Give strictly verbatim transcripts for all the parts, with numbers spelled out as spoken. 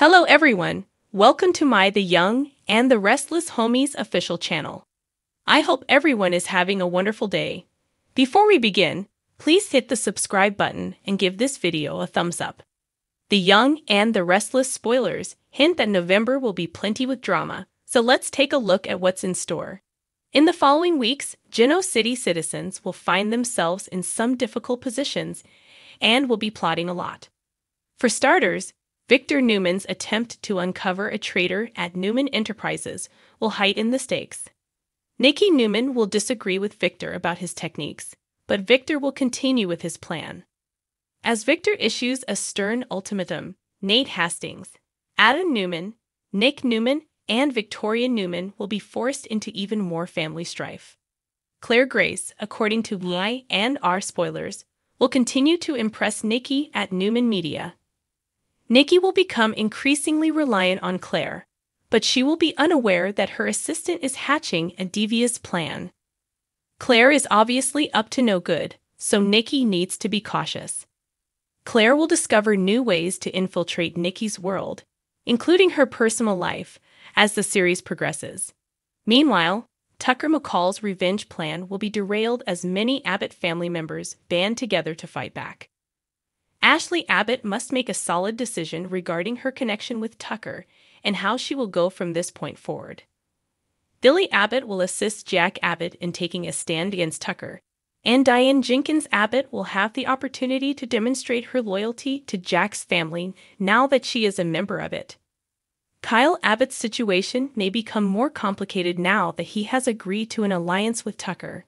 Hello everyone, welcome to my The Young and the Restless Homies official channel. I hope everyone is having a wonderful day. Before we begin, please hit the subscribe button and give this video a thumbs up. The Young and the Restless spoilers hint that November will be plenty with drama, so let's take a look at what's in store. In the following weeks, Juneau City citizens will find themselves in some difficult positions and will be plotting a lot. For starters, Victor Newman's attempt to uncover a traitor at Newman Enterprises will heighten the stakes. Nikki Newman will disagree with Victor about his techniques, but Victor will continue with his plan. As Victor issues a stern ultimatum, Nate Hastings, Adam Newman, Nick Newman, and Victoria Newman will be forced into even more family strife. Claire Grace, according to Y and R spoilers, will continue to impress Nikki at Newman Media. Nikki will become increasingly reliant on Claire, but she will be unaware that her assistant is hatching a devious plan. Claire is obviously up to no good, so Nikki needs to be cautious. Claire will discover new ways to infiltrate Nikki's world, including her personal life, as the series progresses. Meanwhile, Tucker McCall's revenge plan will be derailed as many Abbott family members band together to fight back. Ashley Abbott must make a solid decision regarding her connection with Tucker and how she will go from this point forward. Billy Abbott will assist Jack Abbott in taking a stand against Tucker, and Diane Jenkins Abbott will have the opportunity to demonstrate her loyalty to Jack's family now that she is a member of it. Kyle Abbott's situation may become more complicated now that he has agreed to an alliance with Tucker.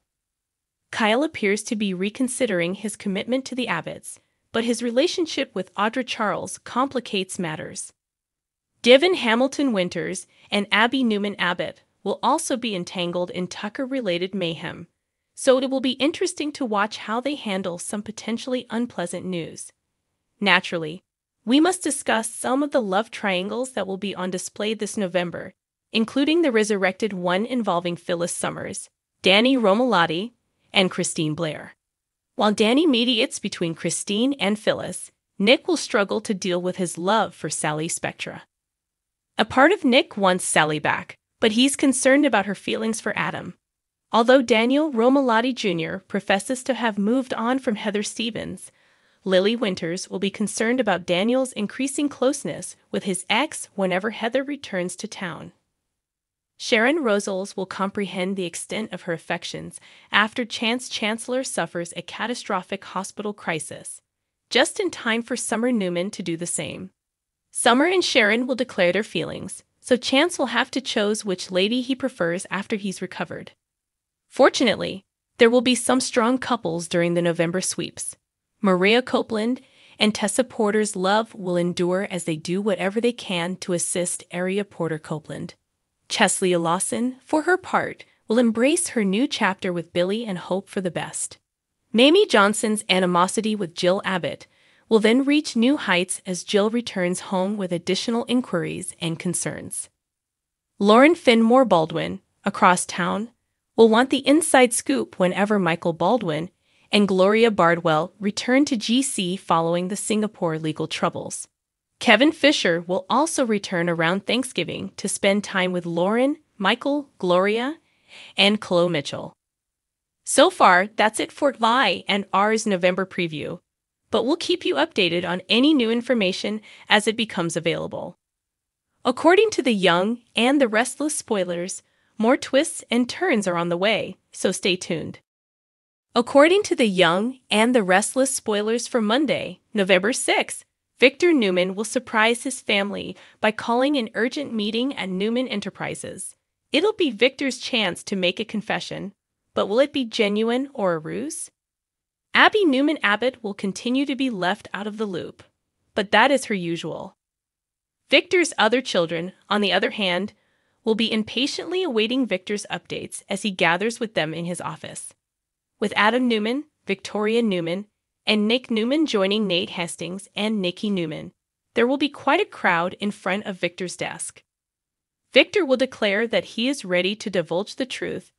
Kyle appears to be reconsidering his commitment to the Abbotts, but his relationship with Audra Charles complicates matters. Devon Hamilton Winters and Abby Newman Abbott will also be entangled in Tucker-related mayhem, so it will be interesting to watch how they handle some potentially unpleasant news. Naturally, we must discuss some of the love triangles that will be on display this November, including the resurrected one involving Phyllis Summers, Danny Romalotti, and Christine Blair. While Danny mediates between Christine and Phyllis, Nick will struggle to deal with his love for Sally Spectra. A part of Nick wants Sally back, but he's concerned about her feelings for Adam. Although Daniel Romalotti Junior professes to have moved on from Heather Stevens, Lily Winters will be concerned about Daniel's increasing closeness with his ex whenever Heather returns to town. Sharon Rosales will comprehend the extent of her affections after Chance Chancellor suffers a catastrophic hospital crisis, just in time for Summer Newman to do the same. Summer and Sharon will declare their feelings, so Chance will have to choose which lady he prefers after he's recovered. Fortunately, there will be some strong couples during the November sweeps. Mariah Copeland and Tessa Porter's love will endure as they do whatever they can to assist Aria Porter Copeland. Chesley Lawson, for her part, will embrace her new chapter with Billy and hope for the best. Mamie Johnson's animosity with Jill Abbott will then reach new heights as Jill returns home with additional inquiries and concerns. Lauren Fenmore Baldwin, across town, will want the inside scoop whenever Michael Baldwin and Gloria Bardwell return to G C following the Singapore legal troubles. Kevin Fisher will also return around Thanksgiving to spend time with Lauren, Michael, Gloria, and Chloe Mitchell. So far, that's it for Y and R's November preview, but we'll keep you updated on any new information as it becomes available. According to The Young and the Restless spoilers, more twists and turns are on the way, so stay tuned. According to The Young and the Restless spoilers for Monday, November sixth, Victor Newman will surprise his family by calling an urgent meeting at Newman Enterprises. It'll be Victor's chance to make a confession, but will it be genuine or a ruse? Abby Newman Abbott will continue to be left out of the loop, but that is her usual. Victor's other children, on the other hand, will be impatiently awaiting Victor's updates as he gathers with them in his office. With Adam Newman, Victoria Newman, and Nick Newman joining Nate Hastings and Nikki Newman, there will be quite a crowd in front of Victor's desk. Victor will declare that he is ready to divulge the truth,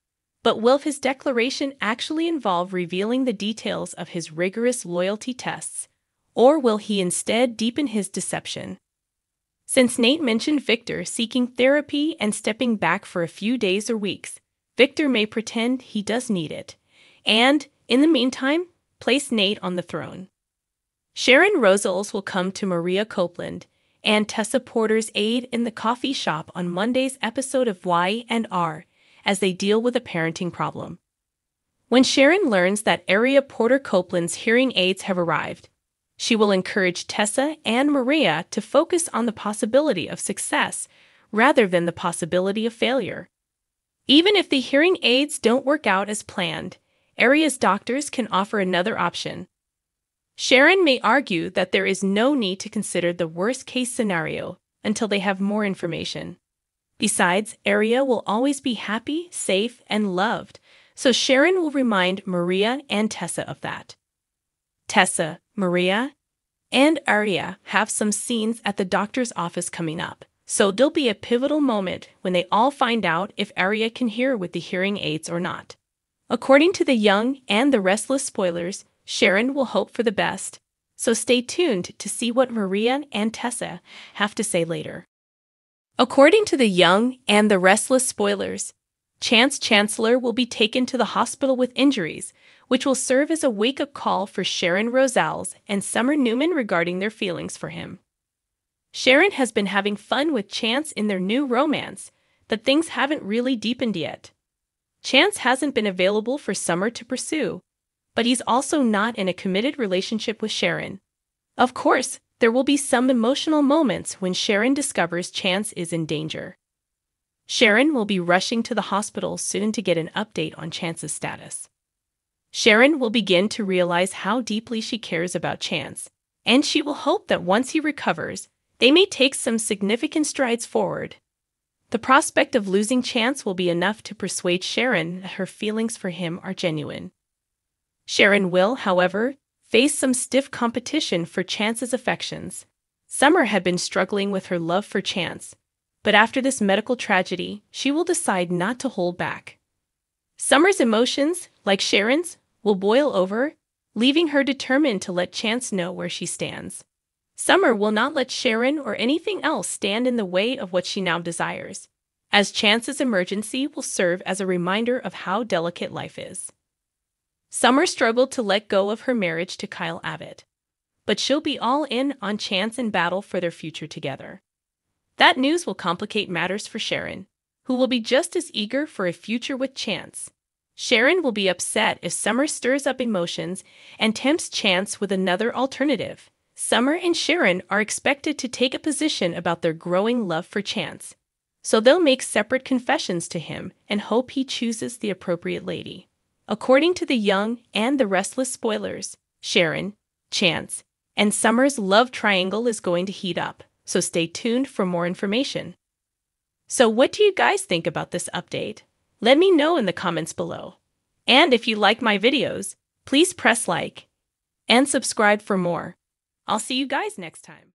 but will his declaration actually involve revealing the details of his rigorous loyalty tests, or will he instead deepen his deception? Since Nate mentioned Victor seeking therapy and stepping back for a few days or weeks, Victor may pretend he does need it, and, in the meantime, place Nate on the throne. Sharon Rosales will come to Mariah Copeland and Tessa Porter's aid in the coffee shop on Monday's episode of Y and R as they deal with a parenting problem. When Sharon learns that Aria Porter Copeland's hearing aids have arrived, she will encourage Tessa and Mariah to focus on the possibility of success rather than the possibility of failure. Even if the hearing aids don't work out as planned, Aria's doctors can offer another option. Sharon may argue that there is no need to consider the worst-case scenario until they have more information. Besides, Aria will always be happy, safe, and loved, so Sharon will remind Mariah and Tessa of that. Tessa, Mariah, and Aria have some scenes at the doctor's office coming up, so there'll be a pivotal moment when they all find out if Aria can hear with the hearing aids or not. According to The Young and the Restless spoilers, Sharon will hope for the best, so stay tuned to see what Mariah and Tessa have to say later. According to The Young and the Restless spoilers, Chance Chancellor will be taken to the hospital with injuries, which will serve as a wake-up call for Sharon Rosales and Summer Newman regarding their feelings for him. Sharon has been having fun with Chance in their new romance, but things haven't really deepened yet. Chance hasn't been available for Summer to pursue, but he's also not in a committed relationship with Sharon. Of course, there will be some emotional moments when Sharon discovers Chance is in danger. Sharon will be rushing to the hospital soon to get an update on Chance's status. Sharon will begin to realize how deeply she cares about Chance, and she will hope that once he recovers, they may take some significant strides forward. The prospect of losing Chance will be enough to persuade Sharon that her feelings for him are genuine. Sharon will, however, face some stiff competition for Chance's affections. Summer had been struggling with her love for Chance, but after this medical tragedy, she will decide not to hold back. Summer's emotions, like Sharon's, will boil over, leaving her determined to let Chance know where she stands. Summer will not let Sharon or anything else stand in the way of what she now desires, as Chance's emergency will serve as a reminder of how delicate life is. Summer struggled to let go of her marriage to Kyle Abbott, but she'll be all in on Chance and battle for their future together. That news will complicate matters for Sharon, who will be just as eager for a future with Chance. Sharon will be upset if Summer stirs up emotions and tempts Chance with another alternative. Summer and Sharon are expected to take a position about their growing love for Chance, so they'll make separate confessions to him and hope he chooses the appropriate lady. According to The Young and the Restless spoilers, Sharon, Chance, and Summer's love triangle is going to heat up, so stay tuned for more information. So what do you guys think about this update? Let me know in the comments below. And if you like my videos, please press like and subscribe for more. I'll see you guys next time.